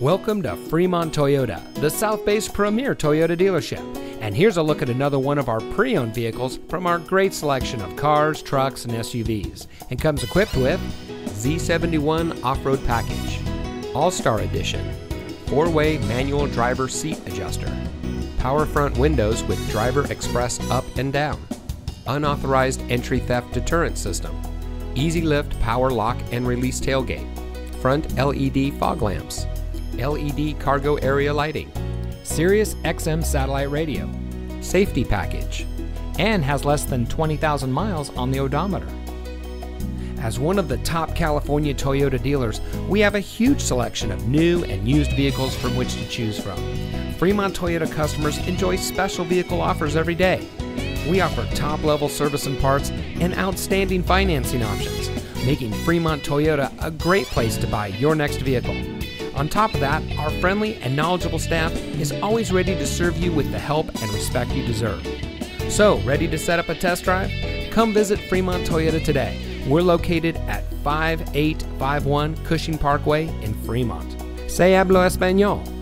Welcome to Fremont Toyota, the South Bay's premier Toyota dealership. And here's a look at another one of our pre-owned vehicles from our great selection of cars, trucks, and SUVs. And comes equipped with Z71 Off-Road Package, All-Star Edition, 4-way manual driver seat adjuster, power front windows with driver express up and down, unauthorized entry theft deterrent system, easy lift power lock and release tailgate, front LED fog lamps, LED cargo area lighting, Sirius XM satellite radio, safety package, and has less than 20,000 miles on the odometer. As one of the top California Toyota dealers, we have a huge selection of new and used vehicles from which to choose from. Fremont Toyota customers enjoy special vehicle offers every day. We offer top-level service and parts and outstanding financing options, making Fremont Toyota a great place to buy your next vehicle. On top of that, our friendly and knowledgeable staff is always ready to serve you with the help and respect you deserve. So, ready to set up a test drive? Come visit Fremont Toyota today. We're located at 5851 Cushing Parkway in Fremont. Se habla español.